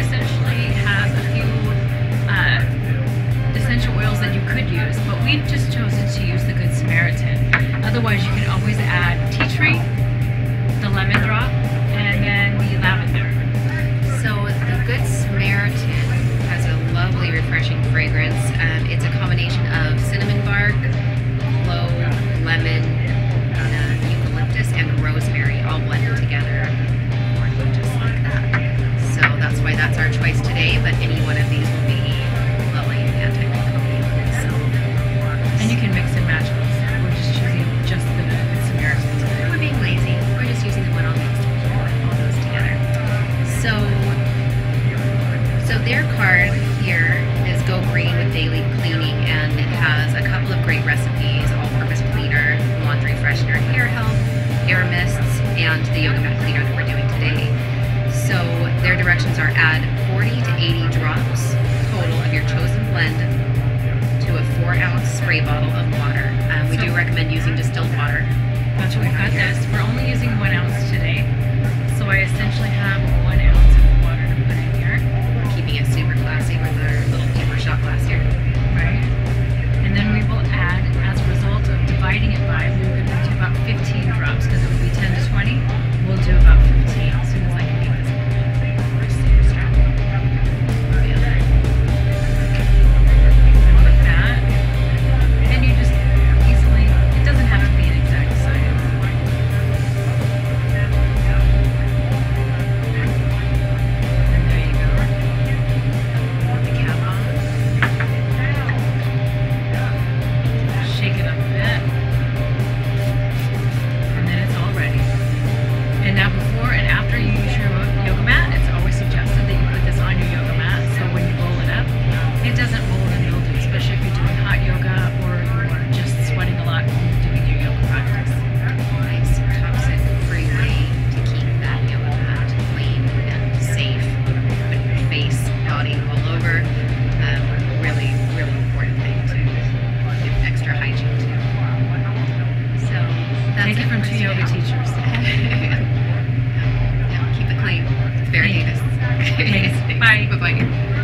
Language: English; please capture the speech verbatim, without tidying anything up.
essentially has a few uh, essential oils that you could use, but we've just chosen to use the Good Samaritan. Otherwise, you can always add tea tree, the lemon drop, and then the lavender. So the Good Samaritan has a lovely, refreshing fragrance. Um, it's a combination of cinnamon bark, clove, lemon, uh, eucalyptus, and rosemary, all blended together. That's why that's our choice today, but any one of these will be lovely and anti-microbial. So. And you can mix and match those. We're just choosing just the Good Samaritan today. We're being lazy. We're just using the one on these to all those together. So, so their card here is Go Green with Daily Cleaning, and it has a couple of great recipes: all-purpose cleaner, laundry freshener, hair health, hair mists, and the yoga mat cleaner that we're doing today. So their directions are add forty to eighty drops total of your chosen blend to a four ounce spray bottle of water. Um, we so do recommend using distilled water. That's what we've got here. This. We're only using one ounce today. So I essentially have one ounce of water to put in here. We're keeping it super classy with our little paper shot glass here. Right. And then we will add, as a result of dividing it by, we will do about fifteen drops, because it will be ten to twenty. We'll do about fifteen as soon as I can. Keep it clean. Veriditas. Bye. Bye-bye.